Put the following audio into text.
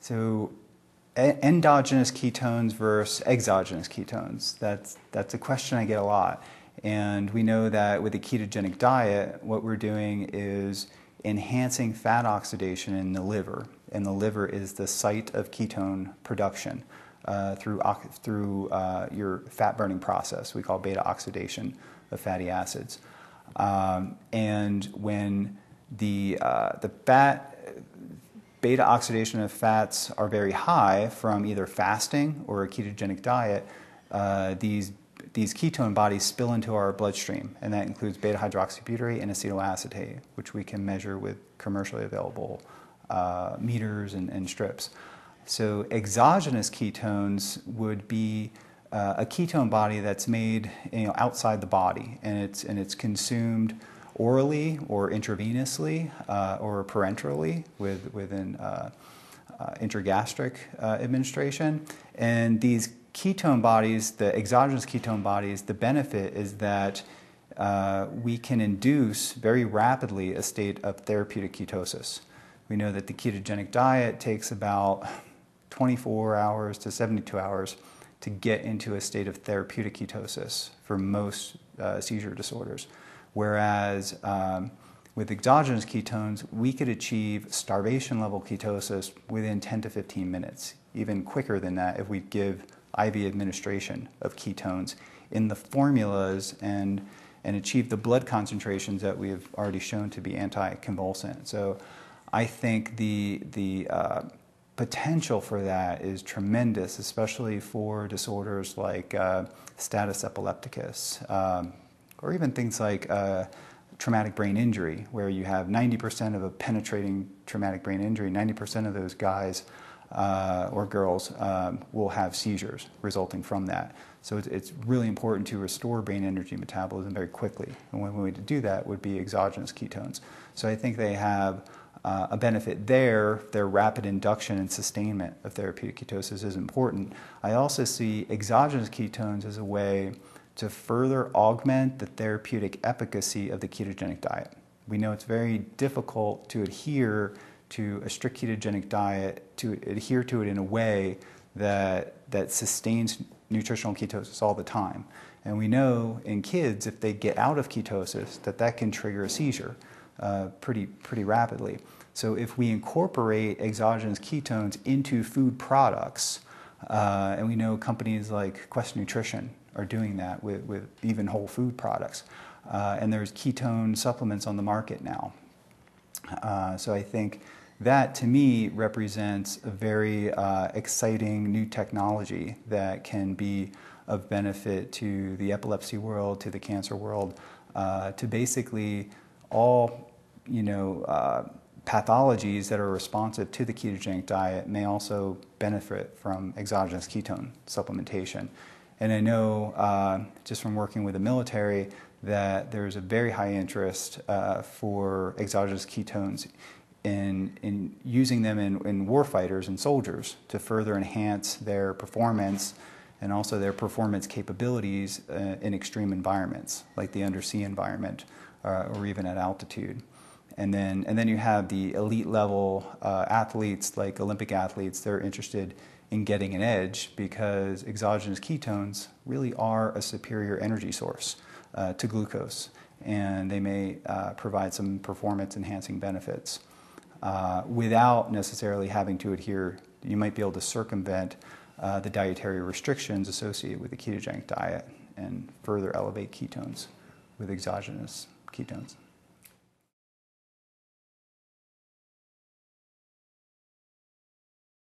So endogenous ketones versus exogenous ketones, that's a question I get a lot. And we know that with a ketogenic diet, what we're doing is enhancing fat oxidation in the liver. And the liver is the site of ketone production through your fat-burning process. We call beta oxidation of fatty acids. And when the beta oxidation of fats are very high from either fasting or a ketogenic diet, these ketone bodies spill into our bloodstream, and that includes beta-hydroxybutyrate and acetoacetate, which we can measure with commercially available meters and strips. So exogenous ketones would be a ketone body that's made, outside the body, and it's consumed orally or intravenously or parenterally with an intragastric administration. And these ketone bodies, the exogenous ketone bodies, the benefit is that we can induce very rapidly a state of therapeutic ketosis. We know that the ketogenic diet takes about 24 hours to 72 hours to get into a state of therapeutic ketosis for most seizure disorders. Whereas with exogenous ketones, we could achieve starvation-level ketosis within 10 to 15 minutes, even quicker than that if we give IV administration of ketones in the formulas and achieve the blood concentrations that we have already shown to be anticonvulsant. So I think the potential for that is tremendous, especially for disorders like status epilepticus, or even things like traumatic brain injury, where you have 90% of a penetrating traumatic brain injury, 90% of those guys or girls will have seizures resulting from that. So it's really important to restore brain energy metabolism very quickly. And one way to do that would be exogenous ketones. So I think they have a benefit there. Their rapid induction and sustainment of therapeutic ketosis is important. I also see exogenous ketones as a way to further augment the therapeutic efficacy of the ketogenic diet. We know it's very difficult to adhere to a strict ketogenic diet, to adhere to it in a way that sustains nutritional ketosis all the time. And we know in kids, if they get out of ketosis, that can trigger a seizure pretty rapidly. So if we incorporate exogenous ketones into food products, and we know companies like Quest Nutrition are doing that with even whole food products, and there's ketone supplements on the market now. So I think that, to me, represents a very exciting new technology that can be of benefit to the epilepsy world, to the cancer world, to basically all pathologies that are responsive to the ketogenic diet may also benefit from exogenous ketone supplementation. And I know, just from working with the military, that there's a very high interest for exogenous ketones in using them in warfighters and soldiers to further enhance their performance and also their performance capabilities in extreme environments, like the undersea environment or even at altitude. And then you have the elite level athletes, like Olympic athletes. They're interested in getting an edge because exogenous ketones really are a superior energy source to glucose, and they may provide some performance-enhancing benefits without necessarily having to adhere. You might be able to circumvent the dietary restrictions associated with the ketogenic diet and further elevate ketones with exogenous ketones.